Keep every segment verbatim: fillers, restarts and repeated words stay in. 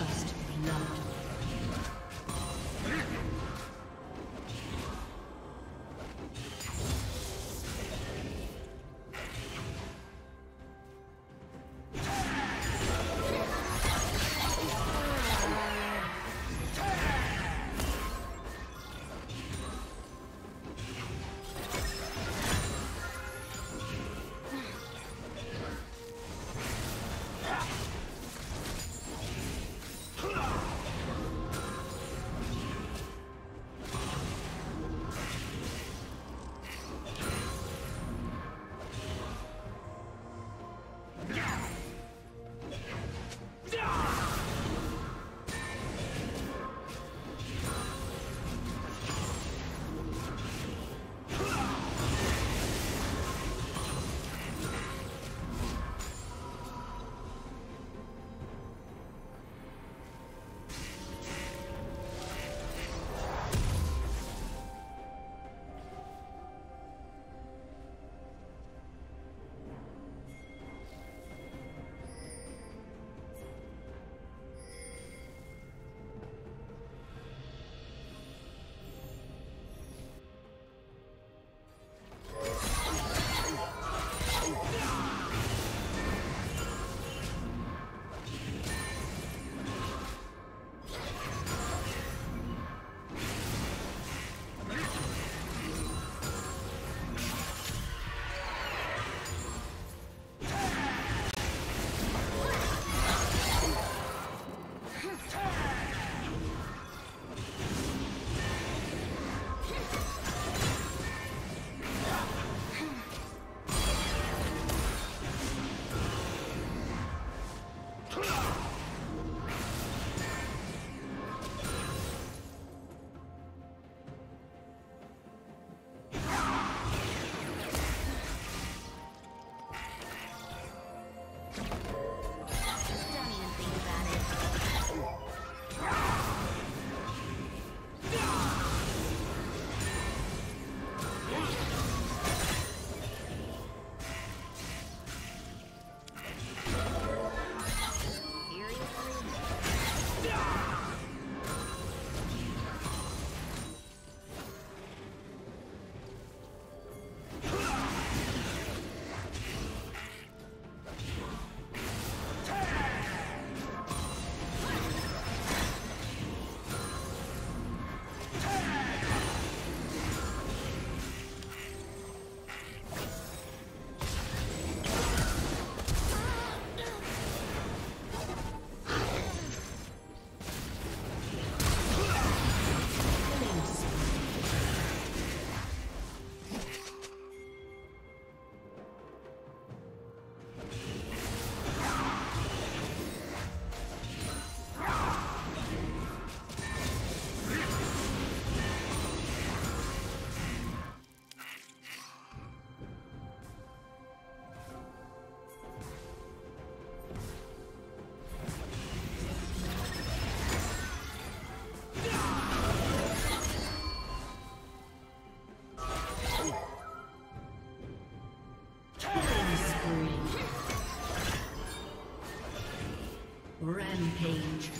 First blood. Rampage.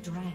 Dragon.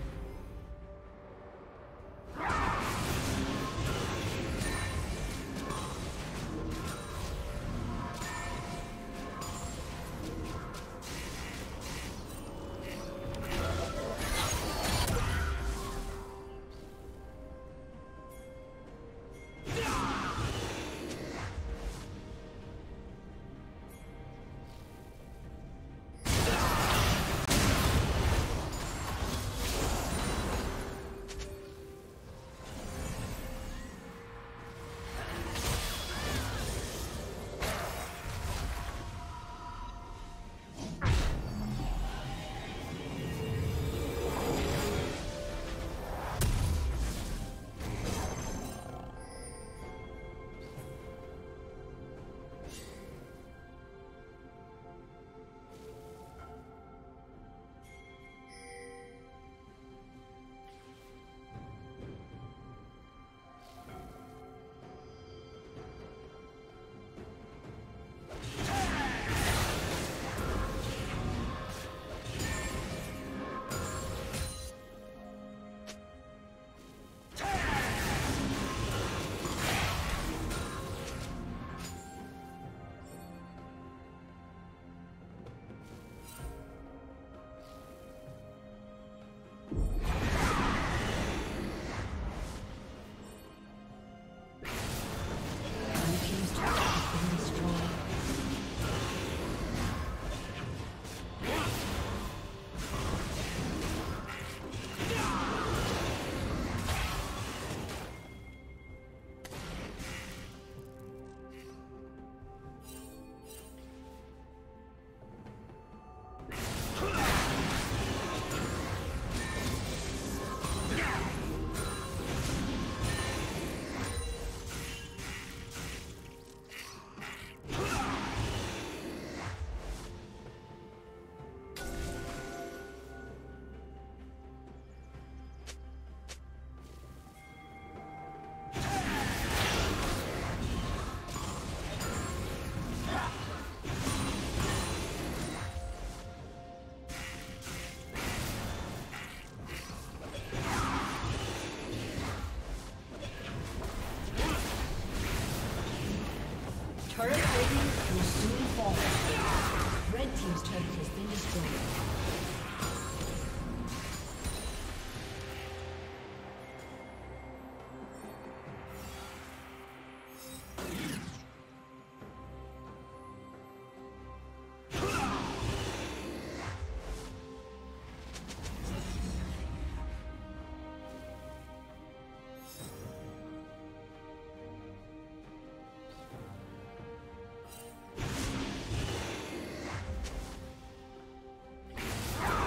Turret plating will soon fall. Red team's turret has been destroyed. Ah!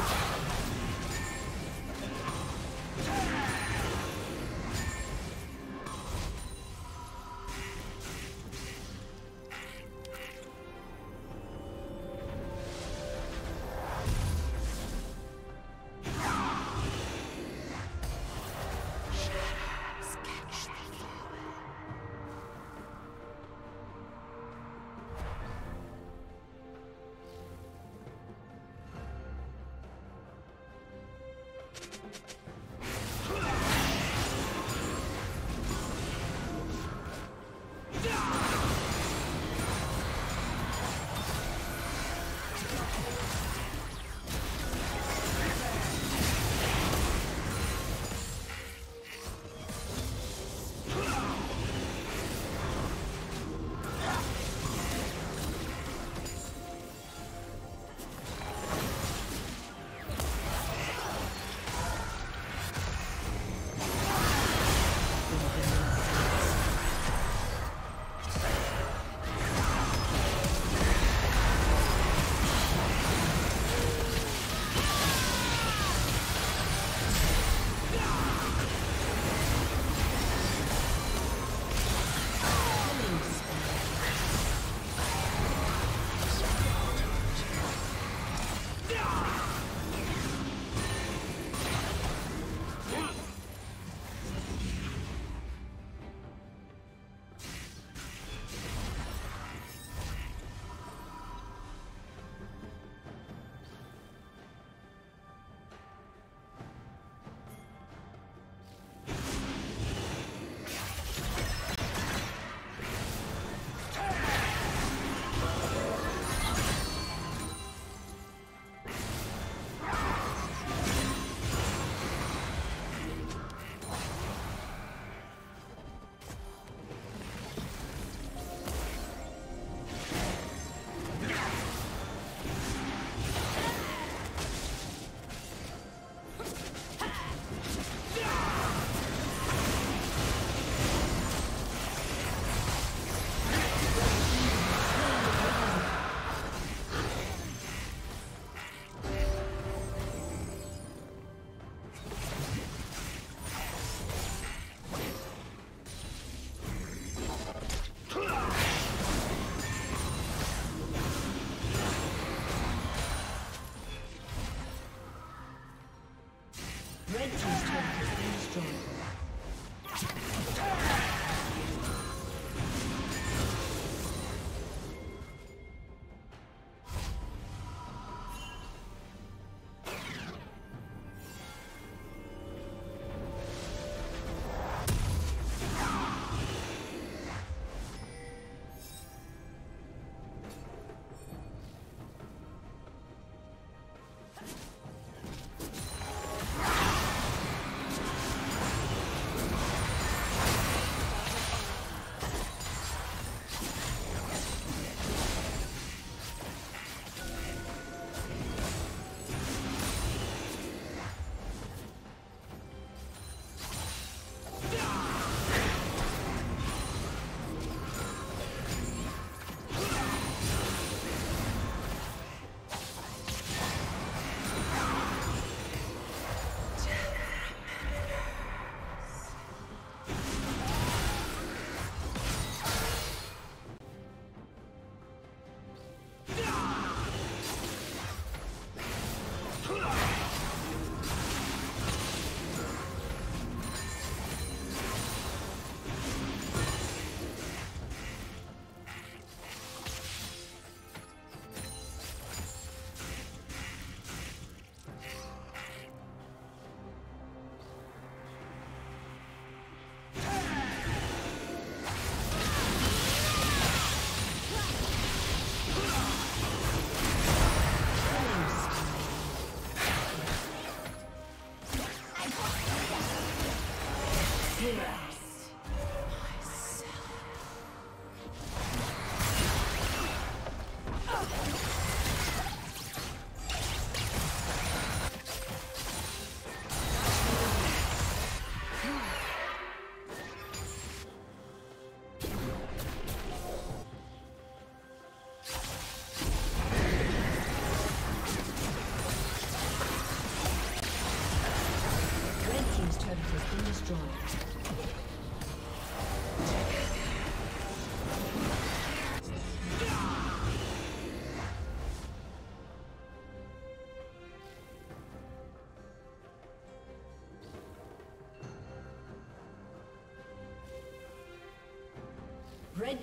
Red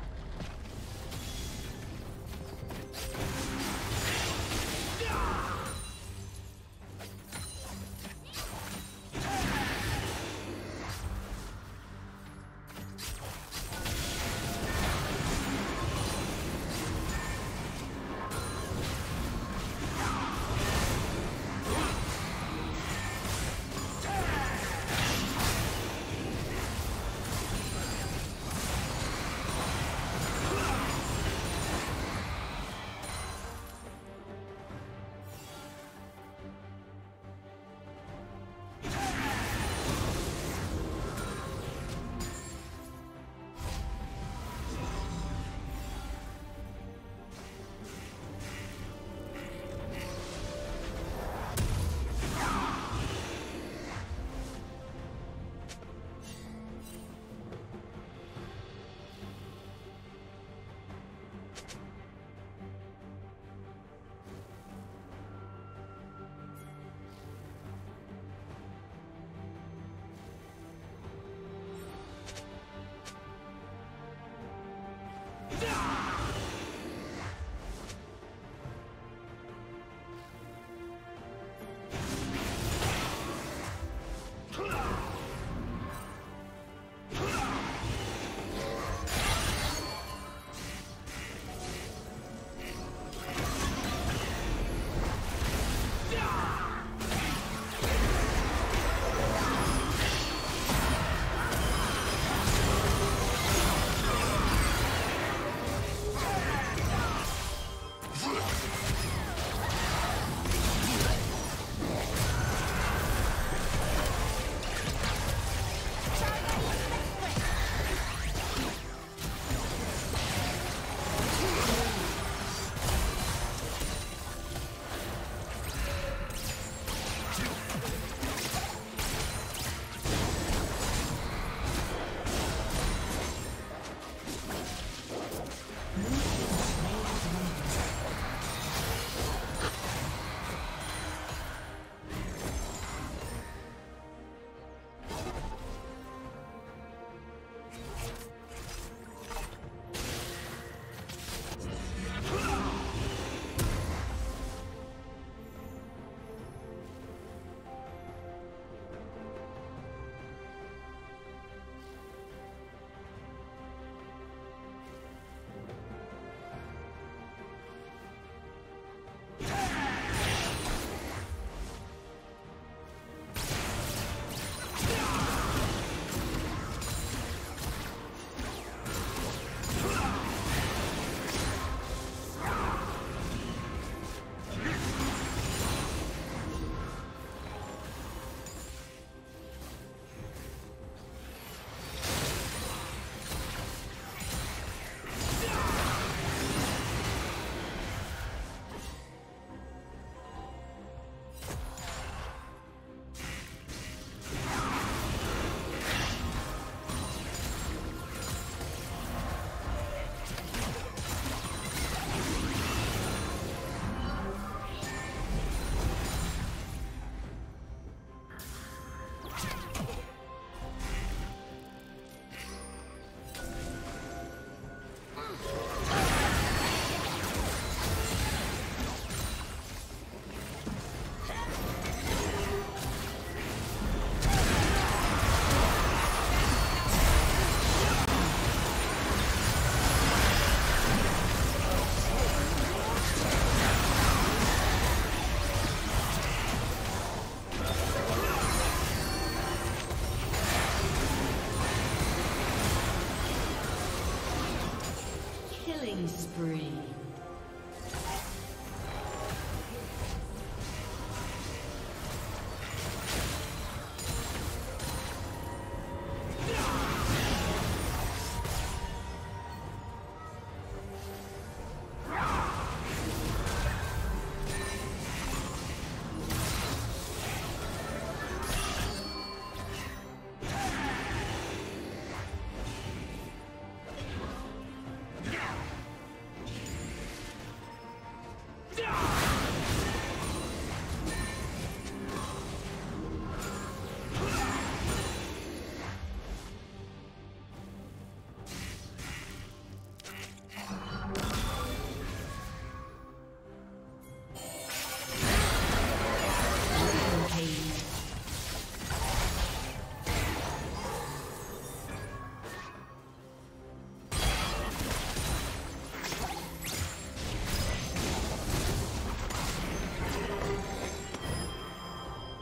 Spree.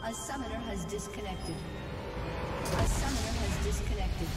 A summoner has disconnected. A summoner has disconnected.